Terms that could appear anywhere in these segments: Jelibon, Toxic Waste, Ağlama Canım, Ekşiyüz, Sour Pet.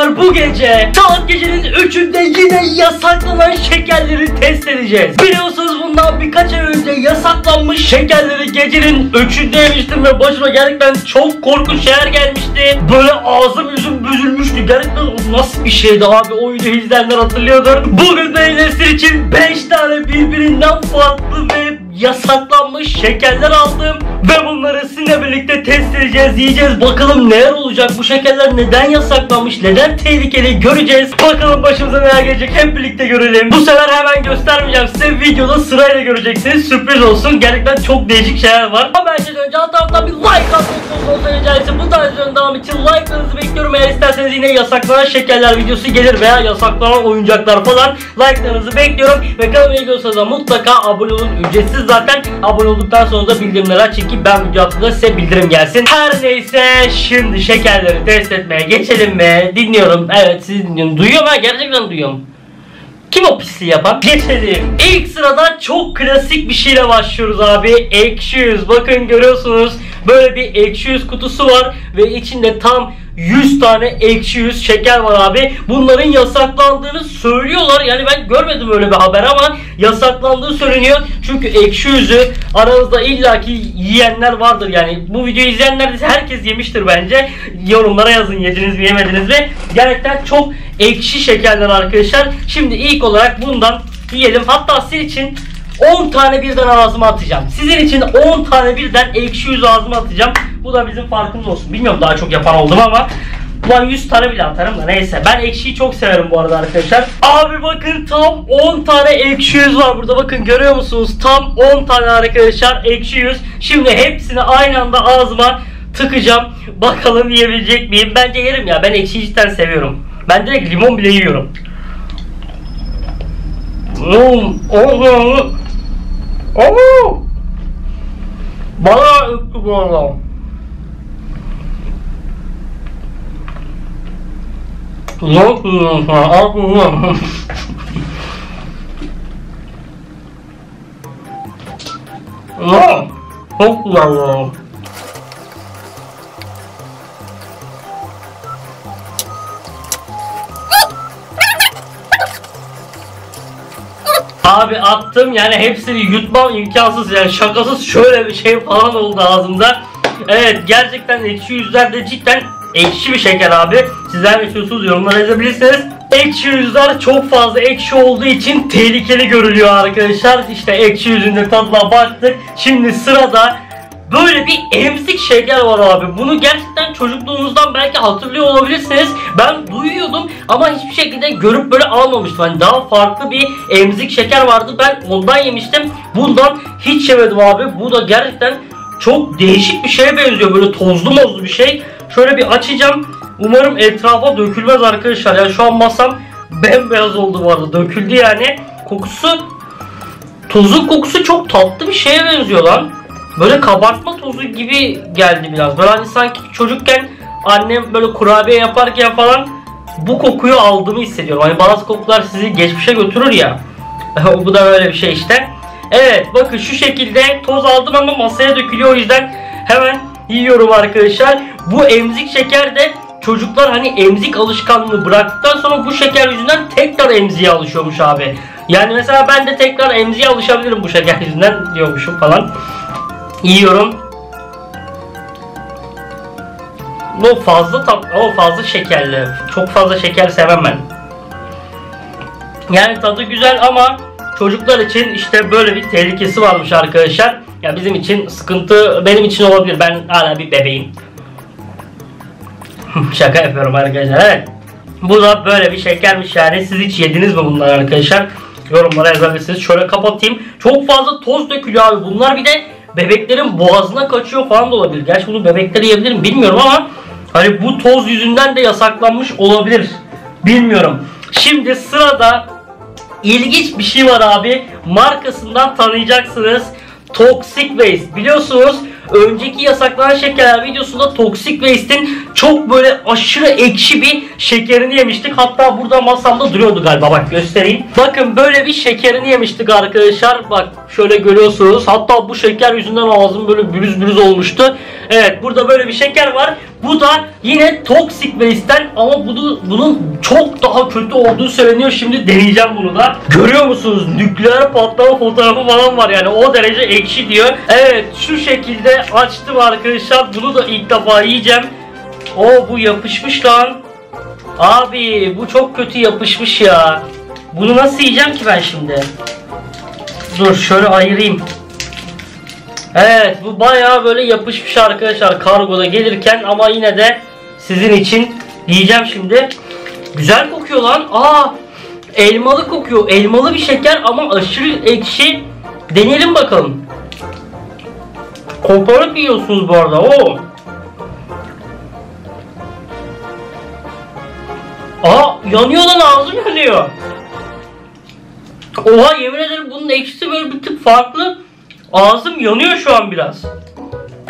arkadaşlar bu gece saat gecenin 3'ünde yine yasaklanan şekerleri test edeceğiz. Biliyorsunuz bundan birkaç ay önce yasaklanmış şekerleri gecenin 3'ünde yemiştim ve başıma gerçekten çok korkunç şeyler gelmişti. Böyle ağzım yüzüm büzülmüştü. Gerçekten o nasıl bir şeydi abi, o videoyu izleyenler hatırlıyordur. Bugün de sizin için 5 tane birbirinden farklı ve yasaklanmış şekerler aldım ve bunları sizinle birlikte test edeceğiz, yiyeceğiz. Bakalım neler olacak, bu şekerler neden yasaklanmış, neden tehlikeli göreceğiz. Bakalım başımıza neler gelecek, hep birlikte görelim. Bu sefer hemen göstermeyeceğim size, videoda sırayla göreceksiniz, sürpriz olsun. Gerçekten çok değişik şeyler var. Ama her şeyden önce alt taraftan bir like atın. Bu tarz videonun devamı için like'larınızı bekliyorum. Eğer isterseniz yine yasaklanan şekerler videosu gelir veya yasaklanan oyuncaklar falan, like'larınızı bekliyorum. Ve kanalıma geliyorsanız da mutlaka abone olun, ücretsiz. Zaten abone olduktan sonra da bildirimleri aç ki ben video attığımda size bildirim gelsin. Her neyse, şimdi şekerleri test etmeye geçelim mi? Dinliyorum. Evet, sizi dinliyorum. Duyuyorum ha, gerçekten duyuyorum. Kim o pisliği yapan? Geçelim. İlk sırada çok klasik bir şeyle başlıyoruz abi. Ekşiyüz. Bakın görüyorsunuz, böyle bir Ekşiyüz kutusu var ve içinde tam 100 tane Ekşiyüz şeker var abi. Bunların yasaklandığını söylüyorlar. Yani ben görmedim öyle bir haber ama yasaklandığı söyleniyor. Çünkü Ekşiyüz'ü aranızda illaki yiyenler vardır. Yani bu videoyu izleyenler de herkes yemiştir bence. Yorumlara yazın, yediniz mi yemediniz mi? Gerçekten çok ekşi şekerler arkadaşlar. Şimdi ilk olarak bundan yiyelim. Hatta sizin için 10 tane birden ağzıma atacağım. Sizin için 10 tane birden Ekşiyüz ağzıma atacağım. Bu da bizim farkımız olsun. Bilmiyorum daha çok yapan oldum ama ulan 100 tane bile atarım da neyse. Ben ekşiyi çok severim bu arada arkadaşlar. Abi bakın tam 10 tane Ekşiyüz var burada. Bakın görüyor musunuz? Tam 10 tane arkadaşlar Ekşiyüz. Şimdi hepsini aynı anda ağzıma tıkacağım. Bakalım yiyebilecek miyim? Bence yerim ya. Ben ekşiyi cidden seviyorum. Ben direkt limon bile yiyorum. Bayağı öptü bu arada. Zor tutuyorum sana. Al. Çok güzel ya. Abi attım yani, hepsini yutmam imkansız yani, şakasız şöyle bir şey falan oldu ağzımda. Evet gerçekten Ekşiyüz'lerde cidden ekşi bir şeker abi. Sizler ne istiyorsunuz yorumlara yazabilirsiniz. Ekşiyüz'ler çok fazla ekşi olduğu için tehlikeli görülüyor arkadaşlar. İşte Ekşiyüz'ün de tadına baktık. Şimdi sırada böyle bir emzik şeker var abi. Bunu gerçekten çocukluğunuzdan belki hatırlıyor olabilirsiniz. Ben duyuyordum ama hiçbir şekilde görüp böyle almamıştım. Hani daha farklı bir emzik şeker vardı. Ben ondan yemiştim. Bundan hiç yemedim abi. Bu da gerçekten çok değişik bir şeye benziyor. Böyle tozlu mozlu bir şey. Şöyle bir açacağım. Umarım etrafa dökülmez arkadaşlar. Yani şu an masam bembeyaz oldu bu arada. Döküldü yani. Kokusu, tuzun kokusu çok tatlı bir şeye benziyor lan. Böyle kabartma tozu gibi geldi biraz. Böyle hani sanki çocukken annem böyle kurabiye yaparken falan bu kokuyu aldığımı hissediyorum. Hani bazı kokular sizi geçmişe götürür ya. Bu da böyle bir şey işte. Evet bakın şu şekilde toz aldım ama masaya dökülüyor. O yüzden hemen yiyorum arkadaşlar. Bu emzik şeker de çocuklar hani emzik alışkanlığı bıraktıktan sonra bu şeker yüzünden tekrar emziğe alışıyormuş abi. Yani mesela ben de tekrar emziğe alışabilirim bu şeker yüzünden diyormuşum falan. Yiyorum. Bu fazla tatlı, o fazla şekerli. Çok fazla şeker sevmem ben. Yani tadı güzel ama çocuklar için işte böyle bir tehlikesi varmış arkadaşlar. Ya bizim için sıkıntı, benim için olabilir. Ben hala bir bebeğim. Şaka yapıyorum arkadaşlar. Evet. Bu da böyle bir şekermiş yani. Siz hiç yediniz mi bunları arkadaşlar? Yorumlara yazabilirsiniz. Şöyle kapatayım. Çok fazla toz dökülüyor abi. Bunlar bir de bebeklerin boğazına kaçıyor falan da olabilir. Gerçi bunu bebekleri yiyebilir mi bilmiyorum ama hani bu toz yüzünden de yasaklanmış olabilir. Bilmiyorum. Şimdi sırada ilginç bir şey var abi. Markasından tanıyacaksınız. Toxic Waste. Biliyorsunuz önceki yasaklanan şekerler videosunda Toxic Waste'in çok böyle aşırı ekşi bir şekerini yemiştik. Hatta burada masamda duruyordu galiba. Bak göstereyim. Bakın böyle bir şekerini yemiştik arkadaşlar. Bak Şöyle görüyorsunuz. Hatta bu şeker yüzünden ağzım böyle bürüz bürüz olmuştu. Evet, burada böyle bir şeker var. Bu da yine Toxic Waste'ten ama bunun çok daha kötü olduğu söyleniyor. Şimdi deneyeceğim bunu da. Görüyor musunuz? Nükleer patlama fotoğrafı falan var yani. O derece ekşi diyor. Evet, şu şekilde açtım arkadaşlar. Bunu da ilk defa yiyeceğim. Oo, bu yapışmış lan. Abi bu çok kötü yapışmış ya. Bunu nasıl yiyeceğim ki ben şimdi? Dur şöyle ayırayım. Evet, bu bayağı böyle yapışmış arkadaşlar kargoda gelirken, ama yine de sizin için yiyeceğim şimdi. Güzel kokuyor lan. Aa, elmalı kokuyor. Elmalı bir şeker ama aşırı ekşi. Deneyelim bakalım. Koparıp yiyorsunuz bu arada. Oo. Aa, yanıyor lan, ağzım yanıyor. Oha, yemin ederim bunun ekşisi böyle bir tık farklı. Ağzım yanıyor şu an biraz.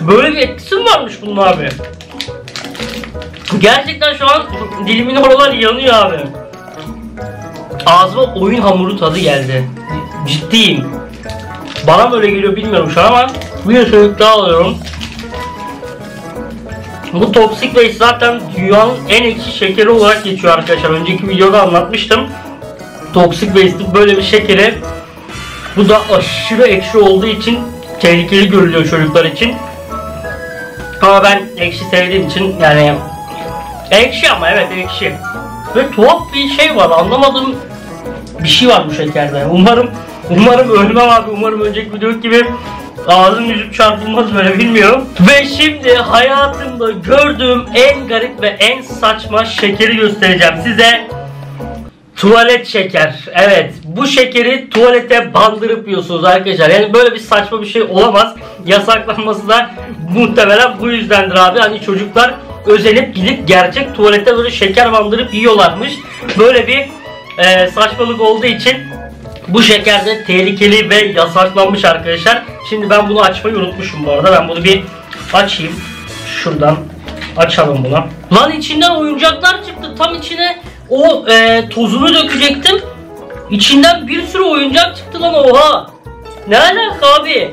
Böyle bir etkisi mi varmış bunun abi? Gerçekten şu an dilimin oralar yanıyor abi. Ağzıma oyun hamuru tadı geldi. Ciddiyim. Bana böyle geliyor bilmiyorum şu an ama bir sürü daha alıyorum. Bu Toxic Waste zaten dünyanın en ekşi şekeri olarak geçiyor arkadaşlar. Önceki videoda anlatmıştım. Toxic Waste'in böyle bir şekeri. Bu da aşırı ekşi olduğu için tehlikeli görülüyor çocuklar için. Ama ben ekşi sevdiğim için yani ekşi, ama evet ekşi. Böyle tuhaf bir şey var, anlamadığım bir şey var bu şekerde. Umarım ölmem abi. Umarım önceki video gibi ağzım yüzüm çarpılmaz böyle, bilmiyorum. Ve şimdi hayatımda gördüğüm en garip ve en saçma şekeri göstereceğim size. Tuvalet şeker. Evet, bu şekeri tuvalete bandırıp yiyorsunuz arkadaşlar. Yani böyle bir saçma bir şey olamaz. Yasaklanması da muhtemelen bu yüzdendir abi. Hani çocuklar özenip gidip gerçek tuvalete böyle şeker bandırıp yiyorlarmış. Böyle bir saçmalık olduğu için bu şeker de tehlikeli ve yasaklanmış arkadaşlar. Şimdi ben bunu açmayı unutmuşum bu arada. Ben bunu bir açayım. Şuradan açalım bunu. Lan içinden oyuncaklar çıktı. Tam içine o tozunu dökecektim. İçinden bir sürü oyuncak çıktı lan, oha. Ne alaka abi?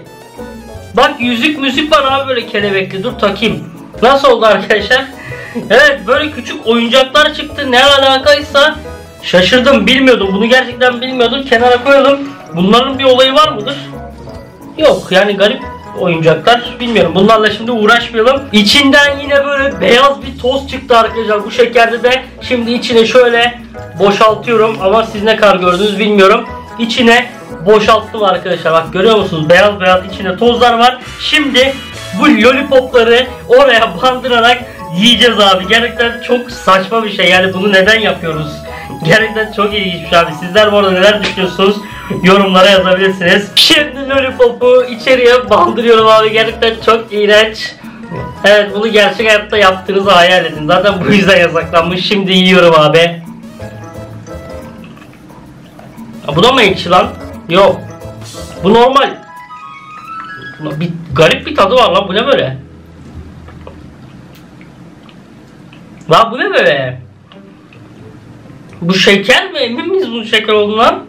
Bak yüzük müzik var abi, böyle kelebekli. Dur takayım. Nasıl oldu arkadaşlar? Evet, böyle küçük oyuncaklar çıktı. Ne alakaysa şaşırdım, bilmiyordum. Bunu gerçekten bilmiyordum. Kenara koyalım. Bunların bir olayı var mıdır? Yok yani, garip oyuncaklar, bilmiyorum. Bunlarla şimdi uğraşmayalım. İçinden yine böyle beyaz bir toz çıktı arkadaşlar. Bu şekerde de şimdi içine şöyle boşaltıyorum ama siz ne kadar gördünüz bilmiyorum. İçine boşalttım arkadaşlar. Bak görüyor musunuz? Beyaz beyaz içinde tozlar var. Şimdi bu lollipopları oraya bandırarak yiyeceğiz abi. Gerçekten çok saçma bir şey. Yani bunu neden yapıyoruz? Gerçekten çok ilginçmiş abi. Sizler bu arada neler düşünüyorsunuz? Yorumlara yazabilirsiniz. Şimdi lollipopu içeriye bandırıyorum abi. Gerçekten çok iğrenç. Evet, bunu gerçek hayatta yaptığınızı hayal edin. Zaten bu yüzden yasaklanmış. Şimdi yiyorum abi. Bu da mı ekşi lan? Yok. Bu normal. Bir garip bir tadı var lan. Bu ne böyle? Lan bu ne böyle? Bu şeker mi? Emin miyiz bunun şeker olduğundan?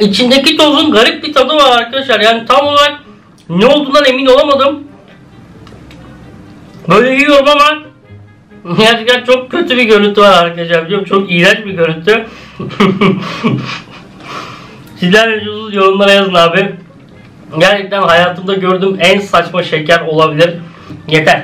İçindeki tozun garip bir tadı var arkadaşlar. Yani tam olarak ne olduğundan emin olamadım. Böyle yiyorum ama gerçekten çok kötü bir görüntü var arkadaşlar. Biliyorum, çok iğrenç bir görüntü. Sizler de yorumlara yazın abi. Gerçekten hayatımda gördüğüm en saçma şeker olabilir. Yeter.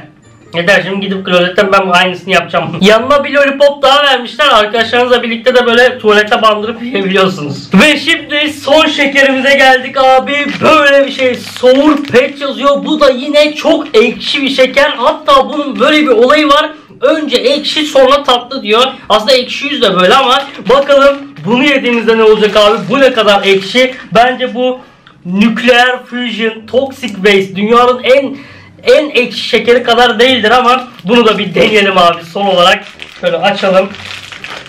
Yeter, şimdi gidip klozetten ben aynısını yapacağım. Yanına bir lollipop daha vermişler. Arkadaşlarınızla birlikte de böyle tuvalete bandırıp yiyebiliyorsunuz. Ve şimdi son şekerimize geldik abi. Böyle bir şey, Sour Pet yazıyor. Bu da yine çok ekşi bir şeker. Hatta bunun böyle bir olayı var. Önce ekşi sonra tatlı diyor. Aslında Ekşiyüz de böyle ama bakalım bunu yediğimizde ne olacak abi? Bu ne kadar ekşi? Bence bu nükleer fusion, Toxic Waste, dünyanın en ekşi şekeri kadar değildir ama bunu da bir deneyelim abi. Son olarak şöyle açalım.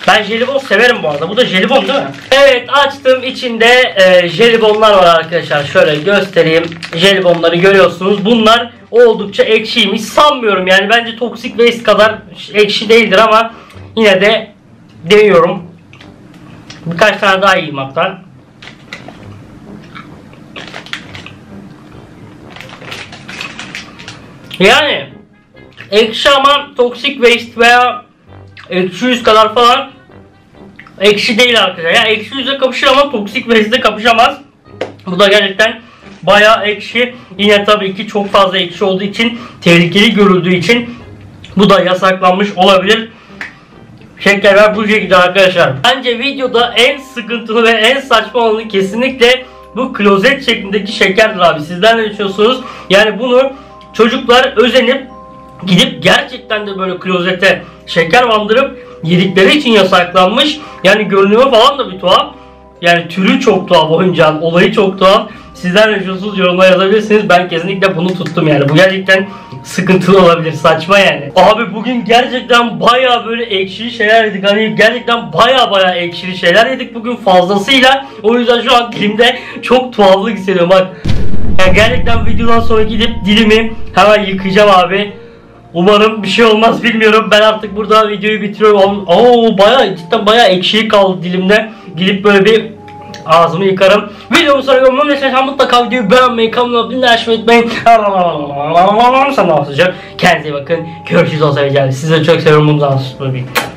Ben jelibon severim bu arada. Bu da jelibon değil mi? Evet, açtım. İçinde jelibonlar var arkadaşlar. Şöyle göstereyim. Jelibonları görüyorsunuz. Bunlar oldukça ekşiymiş. Sanmıyorum yani. Bence Toxic Waste kadar ekşi değildir ama yine de deniyorum. Birkaç tane daha yiyeyim hatta. Yani ekşi ama Toxic Waste veya Ekşiyüz kadar falan ekşi değil arkadaşlar. Yani Ekşiyüz'le kapışır ama Toxic Waste'le kapışamaz. Bu da gerçekten bayağı ekşi. Yine tabii ki çok fazla ekşi olduğu için, tehlikeli görüldüğü için bu da yasaklanmış olabilir. Şekerler bu şekilde arkadaşlar. Bence videoda en sıkıntılı ve en saçma olanı kesinlikle bu klozet şeklindeki şekerdir abi. Sizler ne düşünüyorsunuz? Yani bunu çocuklar özenip gidip gerçekten de böyle klozete şeker bandırıp yedikleri için yasaklanmış. Yani görünümü falan da bir tuhaf. Yani türü çok tuhaf oyuncağın, olayı çok tuhaf. Sizler ne düşünüyorsunuz? Yorumlara yazabilirsiniz. Ben kesinlikle bunu tuttum yani. Bu gerçekten sıkıntılı olabilir. Saçma yani. Abi bugün gerçekten baya böyle ekşili şeyler yedik. Hani gerçekten baya ekşili şeyler yedik bugün fazlasıyla. O yüzden şu an dilimde çok tuhaflık hissediyorum bak. Yani gerçekten videodan sonra gidip dilimi hemen yıkayacağım abi. Umarım bir şey olmaz, bilmiyorum. Ben artık burada videoyu bitiriyorum. Oo cidden baya ekşi kaldı dilimde. Gidip böyle bir ağzımı yıkarım. Videomu soruyorum. Mutlaka videoyu beğenmeyi, kanalıma abone olmayı unutmayın. Kendinize iyi bakın. Görüşürüz. Sizi çok seviyorum. Bundan sonra